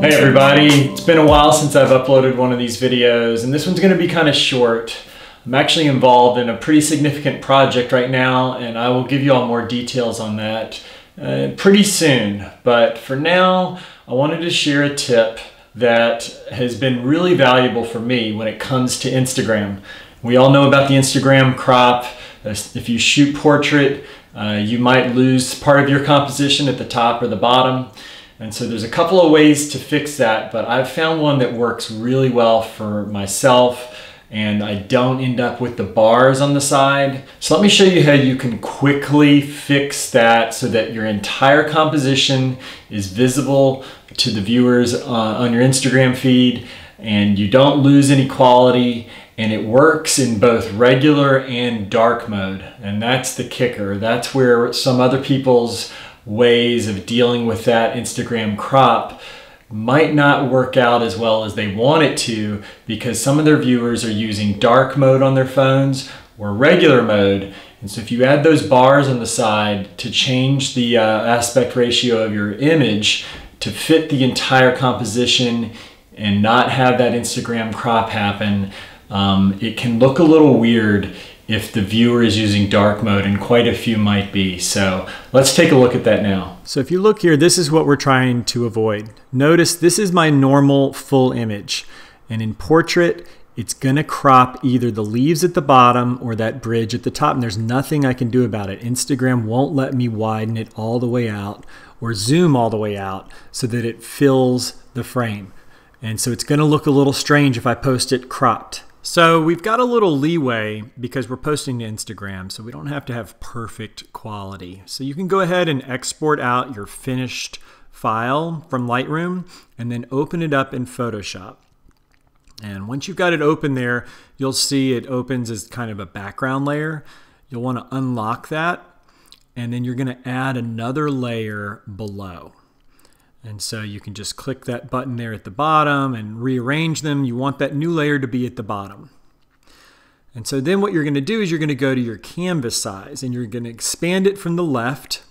Hey everybody, it's been a while since I've uploaded one of these videos, and this one's going to be kind of short. I'm actually involved in a pretty significant project right now, and I will give you all more details on that pretty soon. But for now, I wanted to share a tip that has been really valuable for me when it comes to Instagram. We all know about the Instagram crop. If you shoot portrait, you might lose part of your composition at the top or the bottom. And so there's a couple of ways to fix that, but I've found one that works really well for myself, and I don't end up with the bars on the side. So let me show you how you can quickly fix that so that your entire composition is visible to the viewers on your Instagram feed, and you don't lose any quality. And it works in both regular and dark mode. And that's the kicker. That's where some other people's ways of dealing with that Instagram crop might not work out as well as they want it to, because some of their viewers are using dark mode on their phones or regular mode. And so if you add those bars on the side to change the aspect ratio of your image to fit the entire composition and not have that Instagram crop happen, it can look a little weird if the viewer is using dark mode, and quite a few might be. So let's take a look at that now. So if you look here, this is what we're trying to avoid. Notice this is my normal full image. And in portrait, it's gonna crop either the leaves at the bottom or that bridge at the top, and there's nothing I can do about it. Instagram won't let me widen it all the way out or zoom all the way out so that it fills the frame. And so it's gonna look a little strange if I post it cropped. So we've got a little leeway because we're posting to Instagram, so we don't have to have perfect quality. So you can go ahead and export out your finished file from Lightroom and then open it up in Photoshop. And once you've got it open there, you'll see it opens as kind of a background layer. You'll want to unlock that, and then you're going to add another layer below. And so you can just click that button there at the bottom and rearrange them. You want that new layer to be at the bottom. And so then what you're going to do is you're going to go to your canvas size, and you're going to expand it from the left.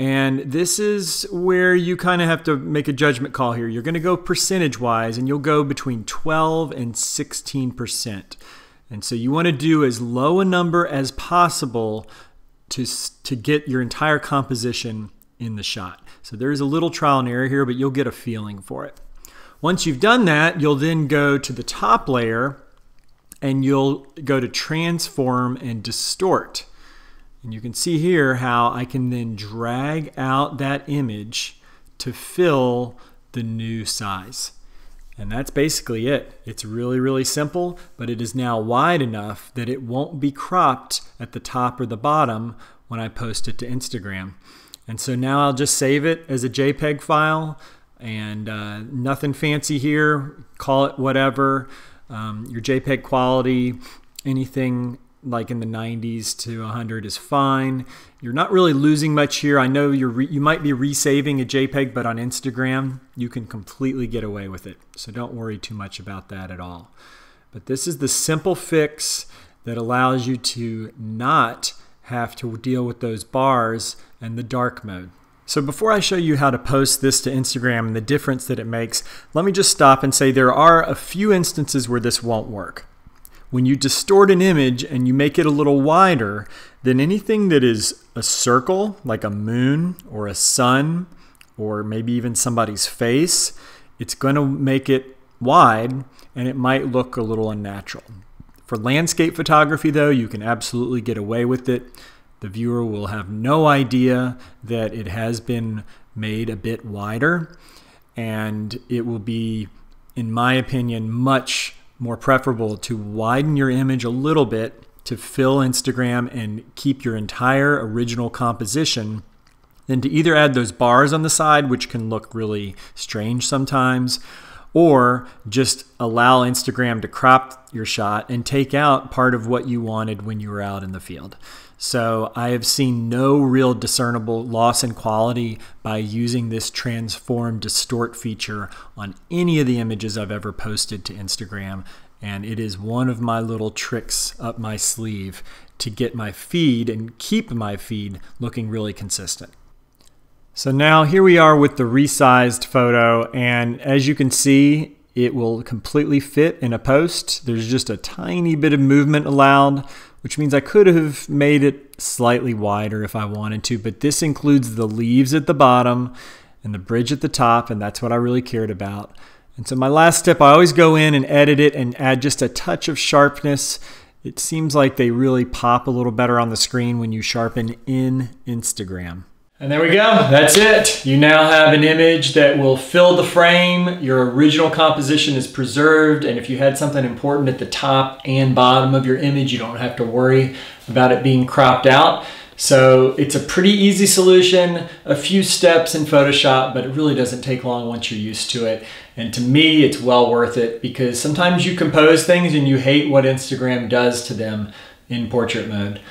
And this is where you kind of have to make a judgment call here. You're going to go percentage-wise, and you'll go between 12 and 16%. And so you want to do as low a number as possible to get your entire composition in the shot. So there's a little trial and error here, but you'll get a feeling for it. Once you've done that, you'll then go to the top layer, and you'll go to transform and distort. And you can see here how I can then drag out that image to fill the new size. And that's basically it. It's really, really simple, but it is now wide enough that it won't be cropped at the top or the bottom when I post it to Instagram. And so now I'll just save it as a JPEG file, and nothing fancy here, call it whatever. Your JPEG quality, anything like in the 90s to 100 is fine. You're not really losing much here. I know you might be resaving a JPEG, but on Instagram, you can completely get away with it. So don't worry too much about that at all. But this is the simple fix that allows you to not have to deal with those bars and the dark mode. So before I show you how to post this to Instagram and the difference that it makes, let me just stop and say there are a few instances where this won't work. When you distort an image and you make it a little wider, then anything that is a circle, like a moon or a sun, or maybe even somebody's face, it's going to make it wide, and it might look a little unnatural. For landscape photography, though, you can absolutely get away with it. The viewer will have no idea that it has been made a bit wider, and it will be, in my opinion, much more preferable to widen your image a little bit to fill Instagram and keep your entire original composition than to either add those bars on the side, which can look really strange sometimes, or just allow Instagram to crop your shot and take out part of what you wanted when you were out in the field. So I have seen no real discernible loss in quality by using this transform distort feature on any of the images I've ever posted to Instagram, And it is one of my little tricks up my sleeve to get my feed and keep my feed looking really consistent. So now here we are with the resized photo, and as you can see, it will completely fit in a post. There's just a tiny bit of movement allowed, which means I could have made it slightly wider if I wanted to, but this includes the leaves at the bottom and the bridge at the top, and that's what I really cared about. And so my last step, I always go in and edit it and add just a touch of sharpness. It seems like they really pop a little better on the screen when you sharpen in Instagram. And there we go, that's it. You now have an image that will fill the frame. Your original composition is preserved, and if you had something important at the top and bottom of your image, you don't have to worry about it being cropped out. So it's a pretty easy solution, a few steps in Photoshop, but it really doesn't take long once you're used to it. And to me, it's well worth it, because sometimes you compose things and you hate what Instagram does to them in portrait mode.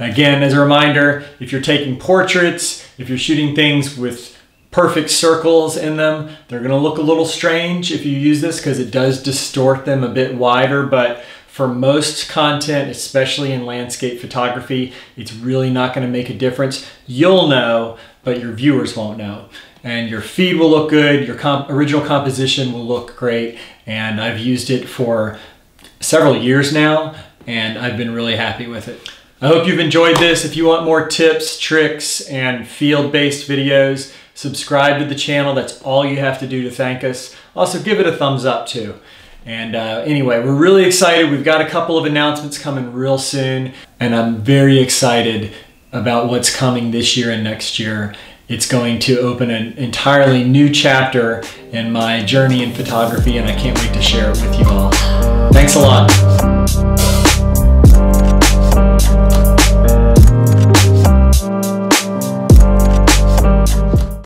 Again, as a reminder, if you're taking portraits, if you're shooting things with perfect circles in them, they're going to look a little strange if you use this, because it does distort them a bit wider. But for most content, especially in landscape photography, it's really not going to make a difference. You'll know, but your viewers won't know. And your feed will look good, your original composition will look great, and I've used it for several years now, and I've been really happy with it. I hope you've enjoyed this. If you want more tips, tricks, and field-based videos, subscribe to the channel. That's all you have to do to thank us. Also, give it a thumbs up too. And anyway, we're really excited. We've got a couple of announcements coming real soon, and I'm very excited about what's coming this year and next year. It's going to open an entirely new chapter in my journey in photography, and I can't wait to share it with you all. Thanks a lot.